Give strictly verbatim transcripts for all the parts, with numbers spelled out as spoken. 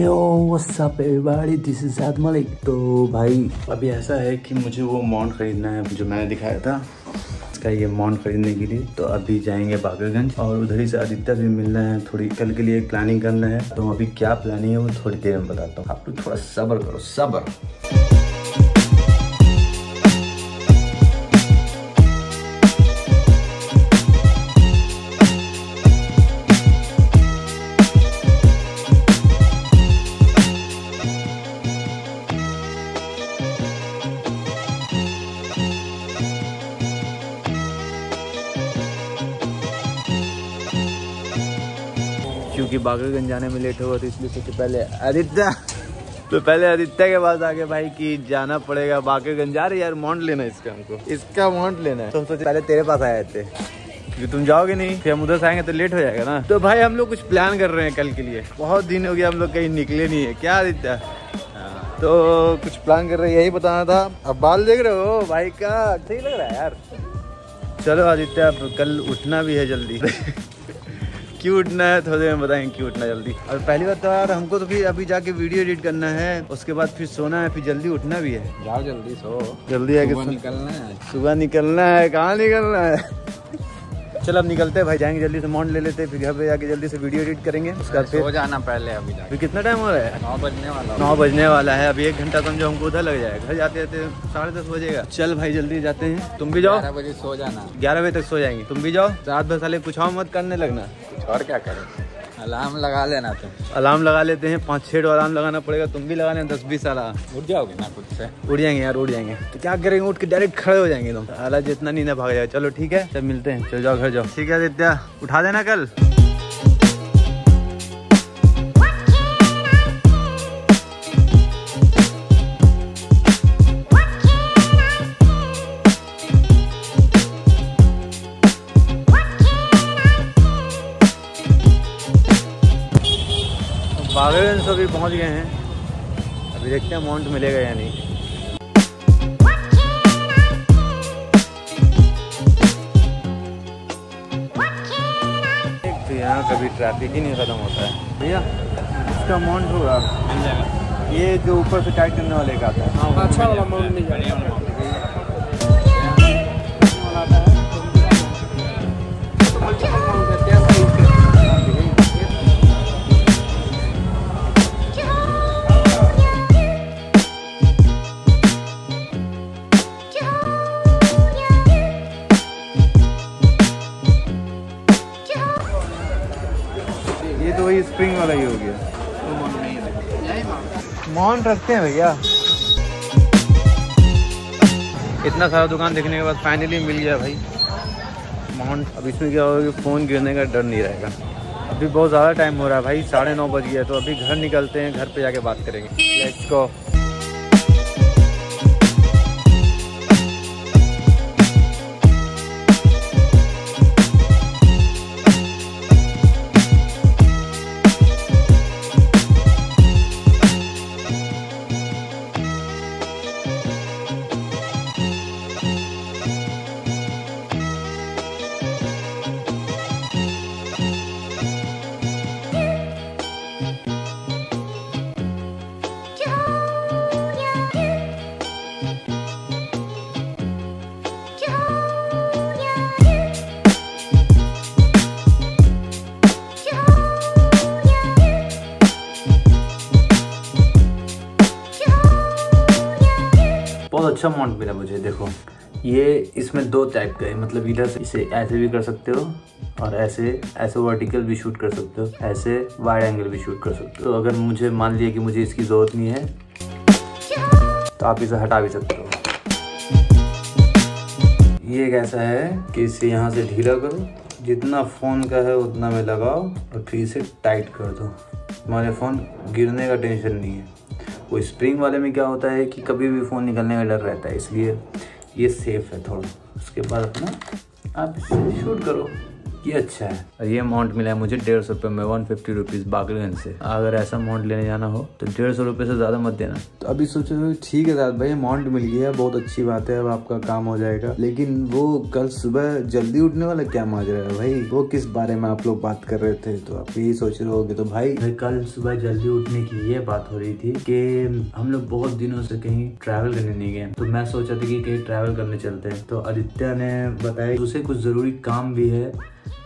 Yo, what's up everybody? This is Saad Malik। तो भाई अभी ऐसा है कि मुझे वो माउंट खरीदना है जो मैंने दिखाया था, इसका ये माउंट खरीदने के लिए। तो अभी जाएंगे बागरगंज और उधर ही से आदित्य भी मिलना है, थोड़ी कल के लिए प्लानिंग करना है। तो अभी क्या प्लानिंग है वो थोड़ी देर में बताता हूँ, आप लोग थोड़ा सब्र करो, सब्र। क्योंकि बागरगंज जाने में लेट होगा तो इसलिए सोचे पहले आदित्य तो पहले आदित्य के पास आके भाई कि जाना पड़ेगा बागरगंज, जा रही यार माउंट लेना है, इसका हमको इसका माउंट लेना है। तुम सोचे पहले तेरे पास आए थे कि तुम जाओगे नहीं, फिर हम उधर से आएंगे तो लेट हो जाएगा ना। तो भाई हम लोग कुछ प्लान कर रहे हैं कल के लिए, बहुत दिन हो गया हम लोग कहीं निकले नहीं है, क्या आदित्य? तो कुछ प्लान कर रहे हैं, यही बताना था। अब बाल देख रहे हो भाई का, सही लग रहा है यार। चलो आदित्य, अब कल उठना भी है जल्दी। क्यों उठना है थोड़ी देर में बताएंगे क्यों उठना जल्दी। और पहली बात तो यार हमको तो फिर अभी जाके वीडियो एडिट करना है, उसके बाद फिर सोना है, फिर जल्दी उठना भी है। जाओ जल्दी सो, जल्दी आके सुबह निकलना है, सुबह निकलना है, कहाँ निकलना है। चलो अब निकलते हैं भाई, जाएंगे जल्दी से माउंट ले लेते हैं, फिर घर पे जाके जल्दी से वीडियो एडिट करेंगे, उसका फिर हो जाना पहले। अभी फिर कितना टाइम हो रहा है? नौ बजने वाला नौ बजने वाला है। अभी एक घंटा समझो हमको उधर लग जाएगा, घर जाते जाते साढ़े दस बजेगा। चल भाई जल्दी जाते हैं, तुम भी जाओ, ग्यारह बजे सो जाना, ग्यारह बजे तक सो जाएंगे, तुम भी जाओ। रात भर साले कुछ और मत करने लगना, और क्या करें, अलार्म लगा लेना। तुम अलार्म लगा लेते हैं, पाँच छः अलार्म लगाना पड़ेगा, तुम भी लगा लेना दस बीस अलार्म। उठ जाओगे ना खुद से? उठ जाएंगे यार, उठ जाएंगे। तो क्या करेंगे, उठ के डायरेक्ट खड़े हो जाएंगे तुम, अला जितना नींद भाग जाएगा। चलो ठीक है, चल मिलते हैं, चल जाओ घर जाओ। ठीक है आदित्य, उठा देना कल। बागरगंज से अभी पहुँच गए हैं, अभी देखते हैं माउंट मिलेगा या नहीं। तो यहाँ कभी ट्रैफिक ही नहीं खत्म होता है भैया। इसका माउंट होगा, मिल जाएगा, ये जो ऊपर से टाइट करने वाले का आता है, अच्छा वाला माउंट मिल जाएगा। स्प्रिंग वाला ही हो गया, माउंट रखते हैं भैया। इतना सारा दुकान देखने के बाद फाइनली मिल गया भाई माउंट। अब इसमें क्या होगा कि फ़ोन गिरने का डर नहीं रहेगा। अभी बहुत ज़्यादा टाइम हो रहा है भाई, साढ़े नौ बज गया, तो अभी घर निकलते हैं, घर पे जाके बात करेंगे। Let's go. बहुत अच्छा माउंट मिला मुझे। देखो ये इसमें दो टाइप का है, मतलब इधर से इसे ऐसे भी कर सकते हो और ऐसे ऐसे वर्टिकल भी शूट कर सकते हो, ऐसे वाइड एंगल भी शूट कर सकते हो। तो अगर मुझे मान लिया कि मुझे इसकी ज़रूरत नहीं है तो आप इसे हटा भी सकते हो। ये कैसा है कि इसे यहाँ से ढीला करो, जितना फ़ोन का है उतना में लगाओ और फिर इसे टाइट कर दो, तुम्हारे फ़ोन गिरने का टेंशन नहीं है। वो स्प्रिंग वाले में क्या होता है कि कभी भी फ़ोन निकलने का डर रहता है, इसलिए ये सेफ़ है थोड़ा। उसके बाद अपना आप इसे शूट करो, ये अच्छा है। और ये माउंट मिला है मुझे डेढ़ सौ रुपये में, वन फिफ्टी रुपीज बागरगंज से। अगर ऐसा माउंट लेने जाना हो तो डेढ़ सौ रुपये से ज़्यादा मत देना। तो अभी सोचो ठीक है दादा भाई, माउंट मिल गया बहुत अच्छी बात है, अब आपका काम हो जाएगा। लेकिन वो कल सुबह जल्दी उठने वाला क्या माजरा है भाई, वो किस बारे में आप लोग बात कर रहे थे? तो आप यही सोच रहे होगे। तो भाई भाई कल सुबह जल्दी उठने की ये बात हो रही थी कि हम लोग बहुत दिनों से कहीं ट्रैवल करने नहीं गए, तो मैं सोचा था कि कहीं ट्रैवल करने चलते हैं। तो आदित्य ने बताया कि उसे कुछ ज़रूरी काम भी है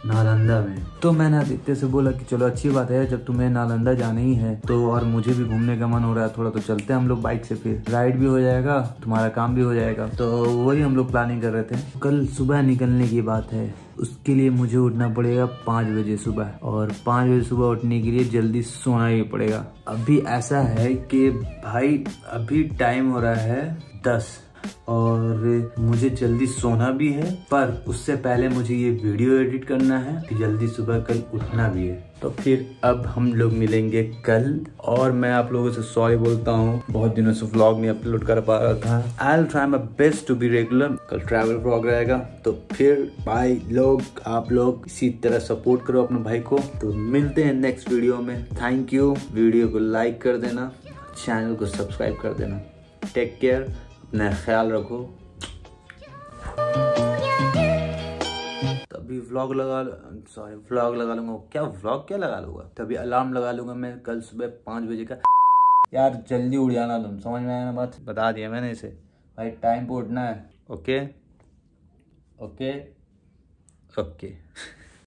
नालंदा में। तो मैंने आदित्य से बोला कि चलो अच्छी बात है, जब तुम्हें नालंदा जाना ही है तो, और मुझे भी घूमने का मन हो रहा है थोड़ा, तो चलते हैं हम लोग बाइक से, फिर राइड भी हो जाएगा, तुम्हारा काम भी हो जाएगा। तो वही हम लोग प्लानिंग कर रहे थे। कल सुबह निकलने की बात है, उसके लिए मुझे उठना पड़ेगा पाँच बजे सुबह, और पाँच बजे सुबह उठने के लिए जल्दी सोना ही पड़ेगा। अभी ऐसा है कि भाई अभी टाइम हो रहा है दस, और मुझे जल्दी सोना भी है, पर उससे पहले मुझे ये वीडियो एडिट करना है, कि जल्दी सुबह कल उठना भी है। तो फिर अब हम लोग मिलेंगे कल, और मैं आप लोगों से सॉरी बोलता हूँ, बहुत दिनों से व्लॉग नहीं अपलोड कर पा रहा था। I will try my best to be regular. कल ट्रैवल व्लॉग रहेगा। तो फिर भाई लोग, आप लोग इसी तरह सपोर्ट करो अपने भाई को। तो मिलते हैं नेक्स्ट वीडियो में। Thank you. वीडियो को लाइक कर देना, चैनल को सब्सक्राइब कर देना। टेक केयर, अपना ख्याल रखो। तभी व्लॉग लगा सॉरी व्लॉग लगा लूंगा क्या व्लॉग क्या लगा लूंगा तभी अलार्म लगा लूंगा मैं कल सुबह पाँच बजे का। यार जल्दी उठ जाना तुम, समझ में आया ना बात? बता दिया मैंने इसे भाई, टाइम पे उठना है। Okay okay okay.